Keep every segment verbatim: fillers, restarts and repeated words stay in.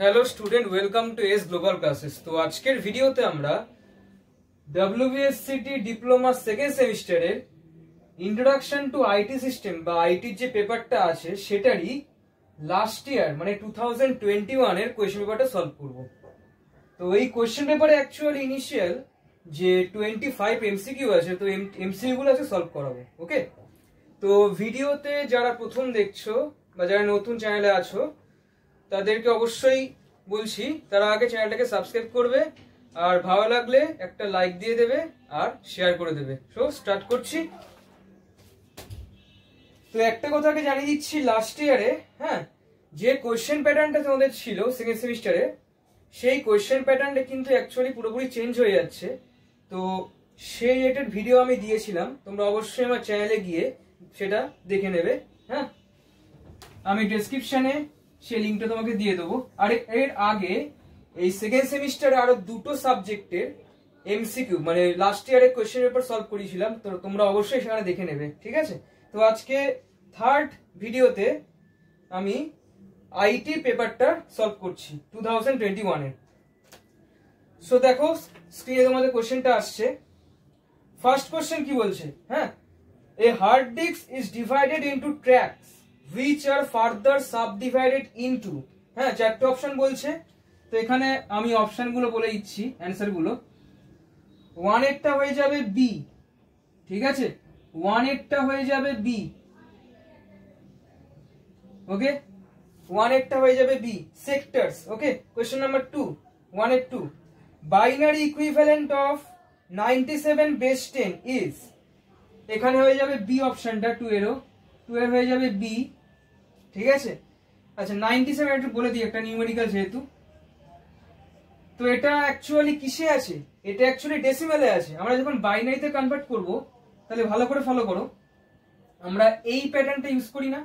Hello student welcome to S global classes. तो आज के वीडियो ते हमरा डब्ल्यूबीएससीटी डिप्लोमा सेकेंड सेमिस्टारे इंट्रोडक्शन टू आईटी सिस्टेम बा आईटी जे पेपरटा आछे सेटारी लास्ट ईयर माने टू थाउजेंड ट्वेंटी वन एर क्वेश्चन पेपरटा सॉल्व करब। तो এই क्वेश्चन पेपारे एक्चुअली इनिशियल जे पঁচিশ एमसीक्यू आछे, तो एमसीक्यू गुलो आछे सॉल्व कराबो। ओके, तो वीडियोते যারা প্রথম দেখছো বা যারা নতুন চ্যানেলে আছো তাদেরকে অবশ্যই বলছি তারা আগে চ্যানেলটাকে সাবস্ক্রাইব করবে, আর ভালো লাগলে একটা লাইক দিয়ে দেবে আর শেয়ার করে দেবে। সো স্টার্ট করছি। তো একটা কথা আগে জানিয়ে দিচ্ছি, লাস্ট ইয়ারে হ্যাঁ যে কোশ্চেন প্যাটার্নটা তোমাদের ছিল সেকেন্ড সেমিস্টারে সেই কোশ্চেন প্যাটার্নটা কিন্তু অ্যাকচুয়ালি পুরোপুরি চেঞ্জ হয়ে যাচ্ছে। তো সেই রিলেটেড ভিডিও আমি দিয়েছিলাম, তোমরা অবশ্যই আমার চ্যানেলে গিয়ে সেটা দেখে নেবে। হ্যাঁ, আমি ডেসক্রিপশনে সেই লিঙ্কটা তোমাকে দিয়ে দেবো। আর এর আগে এই সেকেন্ড সেমিস্টারে আরো দুটো সাবজেক্টের এমসিকিউ মানে লাস্ট ইয়ারে কোয়েশ্চেন পেপার সলভ করেছিলাম, তো তোমরা অবশ্যই সেখানে দেখে নেবে, ঠিক আছে। তো আজকে থার্ড ভিডিওতে আমি আইটি পেপারটা সলভ করছি টু থাউজেন্ড টোয়েন্টি ওয়ানের। সো দেখো স্ক্রিনে তোমাদের কোয়েশ্চেনটা আসছে। ফার্স্ট কোয়েশ্চেন কি বলছে, হ্যাঁ a hard disk is divided into tracks which are further subdivided into, হ্যাঁ চারটি অপশন বলছে। তো এখানে আমি অপশন গুলো বলে দিচ্ছি, অ্যান্সার গুলো। ওয়ান এরটা হয়ে যাবে বি, ঠিক আছে, ওয়ান এরটা হয়ে যাবে বি। ওকে, ওয়ান এরটা হয়ে যাবে B sectors. Okay, question number two, one এর two binary equivalent of ninety seven base ten is, এখানে হয়ে যাবে বি অপশনটা, টু এরও টু এর হয়ে যাবে বি, ঠিক আছে। আচ্ছা নাইনটি সেভেন একটু বলে দিই, একটা নিউমেরিক্যাল যেহেতু। তো এটা অ্যাকচুয়ালি কিসে আছে, এটা অ্যাকচুয়ালি ডেসিমেলে আছে। আমরা যখন বাইনারিতে কনভার্ট করব তাহলে ভালো করে ফলো করো, আমরা এই প্যাটার্নটা ইউজ করি না,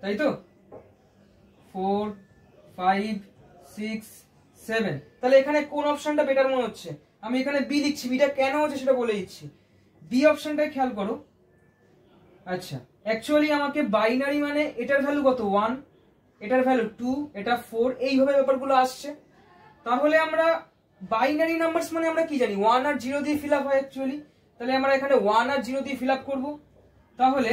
তাই তো ফোর ফাইভ সিক্স সেভেন। তাহলে এখানে কোন অপশনটা বেটার মনে হচ্ছে? আমি এখানে বি লিখছি, বিটা কেন হচ্ছে সেটা বলে দিচ্ছি। বি অপশনটা খেয়াল করো। আচ্ছা অ্যাকচুয়ালি আমাকে বাইনারি মানে এটার ভ্যালু কত ওয়ান, এটার ভ্যালু টু, এটা ফোর, এইভাবে ব্যাপারগুলো আসছে। তাহলে আমরা বাইনারি নাম্বারস মানে আমরা কি জানি, ওয়ান আর জিরো দিয়ে ফিল আপ হয় অ্যাকচুয়ালি। তাহলে আমরা এখানে ওয়ান আর জিরো দিয়ে ফিল আপ করবো। তাহলে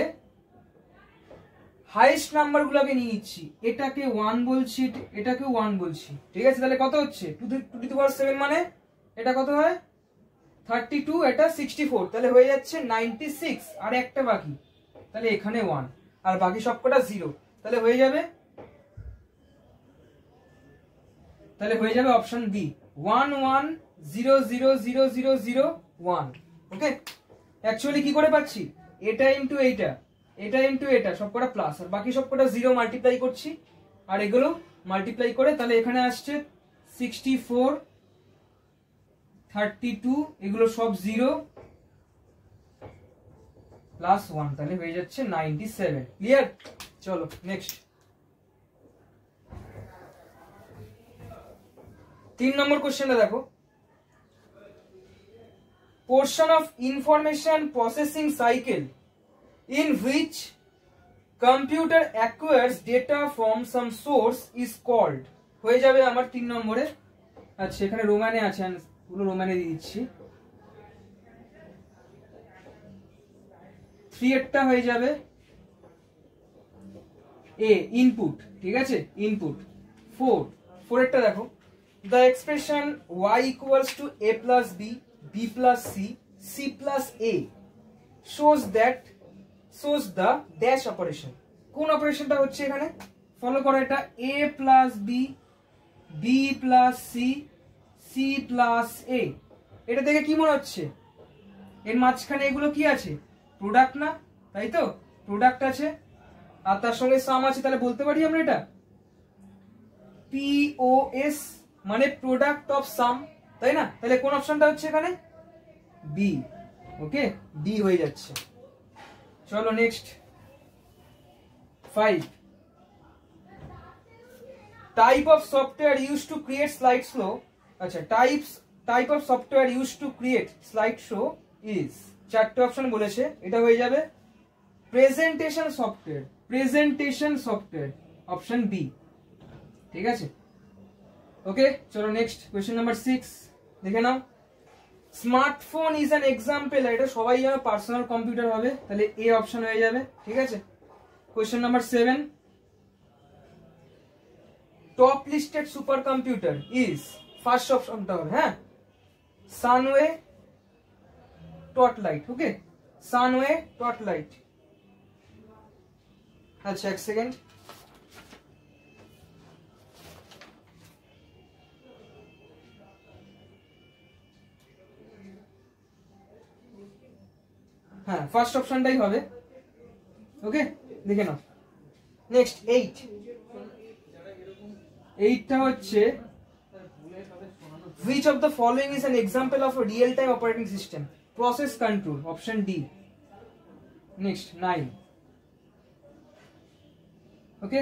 হাইয়েস্ট নাম্বারগুলোকে নিয়ে নিচ্ছি, এটাকে ওয়ান বলছি, এটাকে ওয়ান বলছি, ঠিক আছে। তাহলে কত হচ্ছে two two two power seven, মানে এটা কত হয় থার্টি টু, এটা সিক্সটি ফোর, তাহলে হয়ে যাচ্ছে নাইনটি সিক্স, আর একটা বাকি। তাহলে এখানে ওয়ান আর বাকি সবকটা জিরো, তাহলে হয়ে যাবে তাহলে হয়ে যাবে option B one one zero zero zero zero zero one. Okay, actually কি করে পাচ্ছি, এটা ইন্টু এইটা, এটা ইন্টু এটা, সবকটা প্লাস আর বাকি সবকটা জিরো মাল্টিপ্লাই করছি আর এগুলো মাল্টিপ্লাই করে। তাহলে এখানে আসছে সিক্সটি ফোর থার্টি টু, এগুলো সব জিরো প্লাস ওয়ান, তাহলে হয়ে যাচ্ছে নাইনটি সেভেন। ক্লিয়ার? চলো নেক্সট তিন নম্বর কোশ্চেনটা দেখো। Portion of information processing cycle in which computer acquires data from some source is called, হয়ে যাবে আমার তিন নম্বরে। আচ্ছা এখানে রোমানে আছে, পুরো রোমানে দিয়ে দিচ্ছি। থ্রি একটা হয়ে যাবে এ ইনপুট, ঠিক আছে ইনপুট। ফোর ফোর একটা দেখো, the expression Y equals to A plus B, B plus C, C plus A shows that shows the dash operation. কোন অপারেশনটা হচ্ছে এখানে ফলো করো, এটা A plus B, B plus C, C plus A. এটা থেকে কি মনে হচ্ছে এর মাঝখানে এগুলো কি আছে, প্রোডাক্ট না, তাই তো প্রোডাক্ট আছে আর তার সঙ্গে সাম আছে। তাহলে বলতে পারি আমরা এটা পিওএস মানে প্রোডাক্ট অফ সাম, তাই না? তাহলে কোন অপশনটা হচ্ছে এখানে বি। ওকে বি হয়ে যাচ্ছে। চলো next five, type of software use to create slide show. আচ্ছা types type of software use to create slide show is, চারটে অপশন বলেছে। এটা হয়ে যাবে presentation software, presentation software option B. ठीक है ओके चलो नेक्स्ट क्वेश्चन नंबर सिक्स देखे नाओ स्मार्टफोन इज एन एग्जाम्पल एटा सबाई जाने पार्सोनल कम्पिউটার হবে তাহলে ए অপশন হয়ে যাবে ঠিক আছে question number seven top listed super computer is first অপশনটা হবে হ্যাঁ Sunway torchlight okay Sunway torchlight अच्छा एक सेकेंड हाँ फर्स्ट ऑप्शन टाइप होगे ओके देखे ना नेक्स्ट एट एट टा होच्छे which of the following is an example of a real time operating system Process control option D next nine okay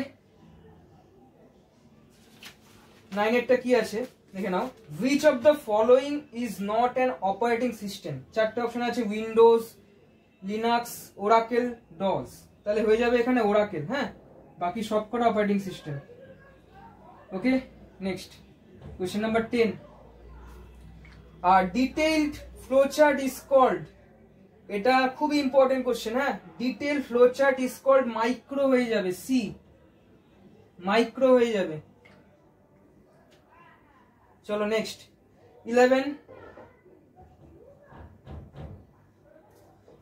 nine eta ki ache dekhe nao which of the following is not an operating system charta option ache windows linux oracle dos tale hoye jabe ekhane oracle ha baki sob kora operating system okay next question number ten a detailed flow chart is called এটা খুব important question হ্যাঁ detail flow chart is called micro হয়ে যাবে C micro হয়ে যাবে চলো next eleven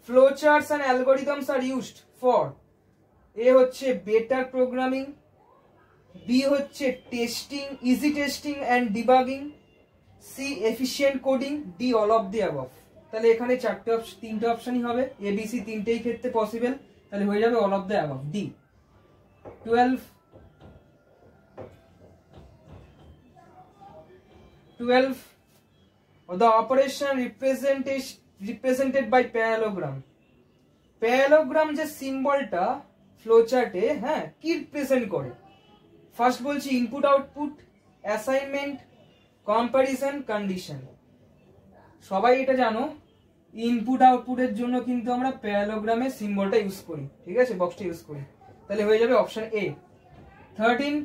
flow charts and algorithms are used for A হচ্ছে better programming B হচ্ছে testing easy testing and debugging C efficient coding D all of the above তাহলে এখানে চারটি অপশন তিনটা অপশনই হবে এ বি সি তিনটেই ক্ষেত্রে পসিবল তাহলে হয়ে যাবে all of the above D twelve twelve the operation represented represented by parallelogram parallelogram যে সিম্বলটা ফ্লো চার্টে হ্যাঁ কি রিপ্রেজেন্ট করে ফার্স্ট বলছি input output assignment comparison condition সবাই এটা জানো ইনপুট আউটপুটের জন্য কিন্তু আমরা প্যারালোগ্রামে সিম্বলটা ইউজ করি ঠিক আছে বক্সটা ইউজ করি তাহলে হয়ে যাবে option A thirteen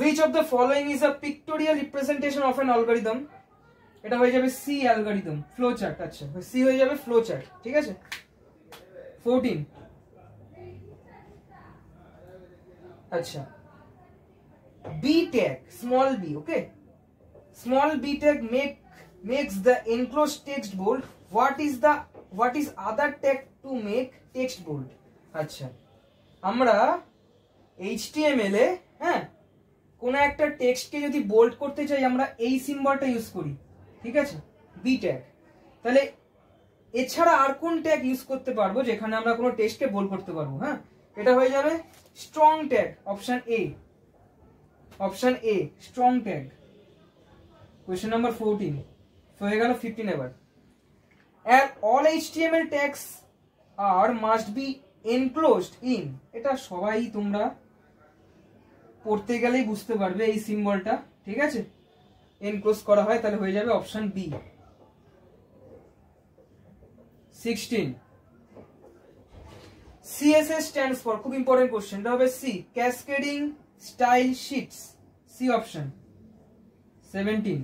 which of the following is a pictorial representation of an algorithm এটা হয়ে যাবে সি অ্যালগরিদম ফ্লো চার্ট আচ্ছা সি হয়ে যাবে ফ্লো চার্ট ঠিক আছে fourteen আচ্ছা B tag, small b, okay. Small b tag make makes the enclosed text bold. What is the what is other tag to make text bold? अच्छा, हमरा H T M L ए, हाँ, कोना एक टर text के यदि bold करते चाहिए हमरा A symbol टा use कोरी, ठीक है अच्छा? B tag, तले इच्छारा आर कौन tag use करते पार बो जेखाने हमरा कोनो text के bold करते पार बो, हाँ? इटा हो जावे strong tag, option A. Option A, strong tag. Question number fourteen. So here goes fifteen ever. And all H T M L tags are must be enclosed in. এটা সবাই তোমরা পড়তে গেলেই বুঝতে পারবে এই সিম্বলটা ঠিক আছে enclosed করা হয় তাহলে হয়ে যাবে option B. sixteen. C S S stands for খুব ইম্পর্টেন্ট কোশ্চেন এটা হবে C. Cascading Style sheets C option seventeen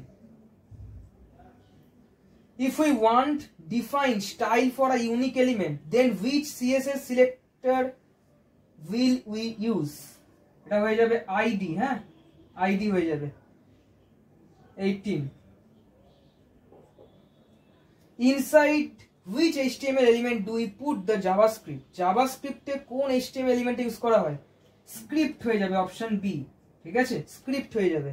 if we want define style for a unique element then which C S S selector will we use এটা হয়ে যাবে I D হ্যাঁ I D হয়ে যাবে eighteen inside which H T M L element do we put the JavaScript JavaScript এ কোন H T M L element use করা হয় script হয়ে যাবে অপশন বি ঠিক আছে স্ক্রিপ্ট হয়ে যাবে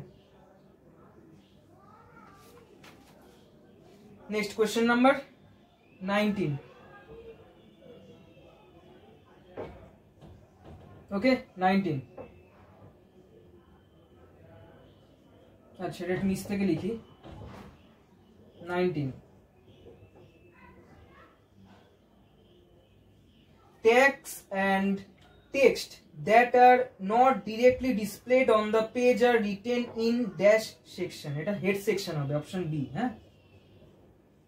next question number nineteen okay nineteen আচ্ছা রেট মিস থেকে লিখি nineteen text and Text that are not directly displayed on the page are written in dash section. It is head section of the option B. Huh?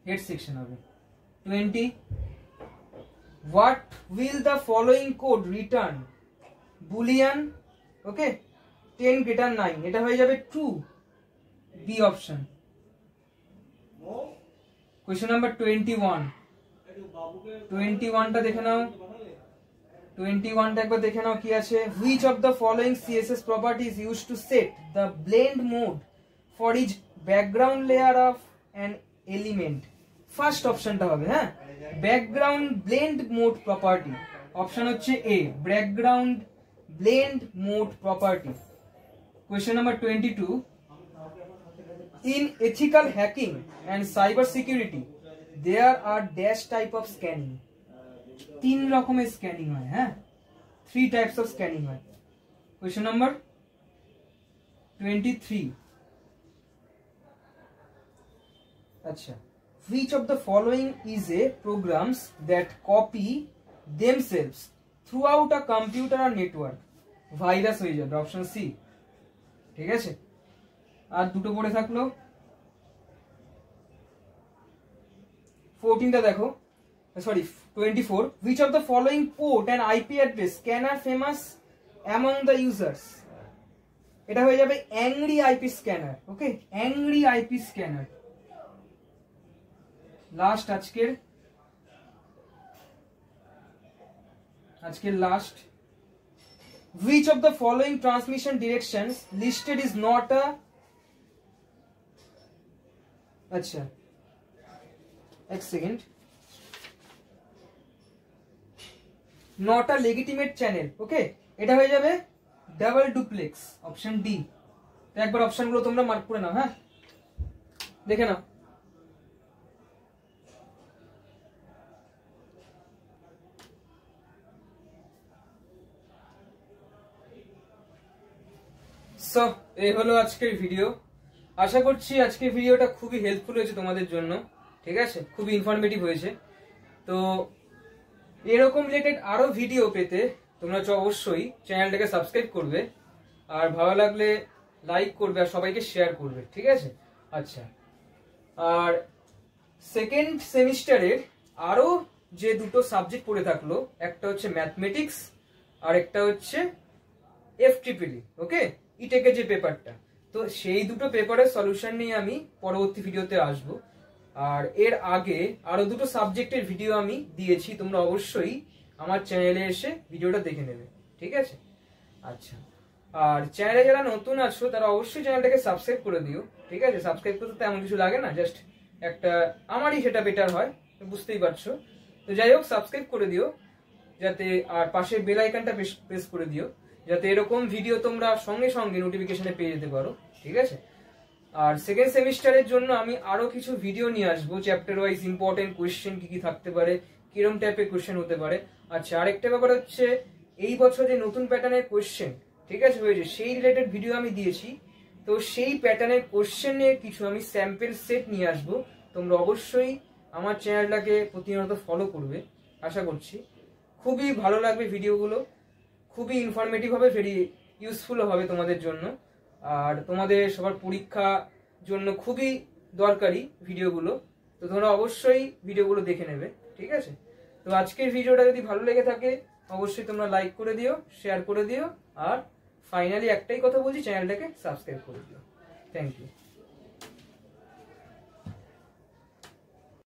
Head section of it. twenty. What will the following code return? Boolean okay ten greater nine এটা হয়ে যাবে true B option question number इक्कीस इक्कीस টা দেখে নাও इक्कीस টা একবার দেখে নাও কি আছে which of the following css property is used to set the blend mode for each background layer of an element first option টা হবে হ্যাঁ background blend mode property option হচ্ছে a background blend mode property question number twenty-two In ethical hacking and cyber security, there are dash type of scanning. तीन रकों में scanning है, हाँ? Three types of scanning है. Question number twenty-three. अच्छा. Which of the following is a programs that copy themselves throughout a computer or network? Virus हो जाए. Option C. ठीक है छे? আর দুটো পড়ে থাকলো fourteen টা দেখো sorry twenty-four which of the following port and ip address can are famous among the users এটা হয়ে যাবে angry ip scanner okay angry ip scanner last আজকের আজকের last which of the following transmission directions listed is not a अच्छा एक second not a legitimate channel okay এটা হয়ে যাবে ডাবল ডুপ্লেক্স অপশন ডি তো একবার অপশন গুলো তোমরা মার্ক করে নাও হ্যাঁ দেখে নাও সো এই হলো আজকের ভিডিও আশা করছি আজকে ভিডিওটা খুবই হেল্পফুল হয়েছে তোমাদের জন্য ঠিক আছে খুবই ইনফরমেটিভ হয়েছে তো এরকম রিলেটেড আরো ভিডিও পেতে তোমরা অবশ্যই চ্যানেলটাকে সাবস্ক্রাইব করবে আর ভালো লাগলে লাইক করবে আর সবাইকে শেয়ার করবে ঠিক আছে আচ্ছা আর সেকেন্ড সেমিস্টারের আরো যে দুটো সাবজেক্ট পড়ে থাকলো একটা হচ্ছে ম্যাথমেটিক্স আর একটা হচ্ছে এফটিপিডি ওকে ইটেকে যে পেপারটা তো সেই দুটো পেপারের সলিউশন নিয়ে আমি পরবর্তী ভিডিওতে আসব আর এর আগে আরো দুটো সাবজেক্টের ভিডিও আমি দিয়েছি তোমরা অবশ্যই আমার চ্যানেলে এসে ভিডিওটা দেখে নেবে ঠিক আছে আচ্ছা আর চ্যানেলে যারা নতুন আছো তারা অবশ্যই চ্যানেলটাকে সাবস্ক্রাইব করে দিও ঠিক আছে সাবস্ক্রাইব করতে তেমন কিছু লাগে না জাস্ট একটা আমারই সেটা বেটার হয় বুঝতেই পারছো তো যাই হোক সাবস্ক্রাইব করে দিও যাতে আর পাশে বেল আইকনটা প্রেস করে দিও যাতে এরকম ভিডিও তোমরা সঙ্গে সঙ্গে নোটিফিকেশনে পেয়ে যেতে পারো ঠিক আছে আর সেকেন্ড সেমিস্টারের জন্য আমি আরো কিছু ভিডিও নিয়ে আসব চ্যাপ্টার ওয়াইজ ইম্পর্টেন্ট কোশ্চেন কি কি থাকতে পারে কিরকম টাইপের কোশ্চেন হতে পারে আচ্ছা আরেকটা ব্যাপার হচ্ছে এই বছর যে নতুন প্যাটার্নের কোশ্চেন ঠিক আছে হয়েছে সেই রিলেটেড ভিডিও আমি দিয়েছি তো সেই প্যাটার্নের কোশ্চেনে কিছু আমি স্যাম্পল সেট নিয়ে আসব তোমরা অবশ্যই আমার চ্যানেলটাকে প্রতিনিয়ত ফলো করবে আশা করছি খুবই ভালো লাগবে ভিডিওগুলো খুবই ইনফরমেটিভ হবে ভেরি ইউজফুল হবে তোমাদের জন্য আর তোমাদের সবার পরীক্ষা জন্য খুবই দরকারি ভিডিওগুলো তো তোমরা অবশ্যই ভিডিওগুলো দেখে নেবে ঠিক আছে তো আজকের ভিডিওটা যদি ভালো লেগে থাকে অবশ্যই তোমরা লাইক করে দিও শেয়ার করে দিও আর ফাইনালি একটাই কথা বলছি চ্যানেলটাকে সাবস্ক্রাইব করে দিও থ্যাংক ইউ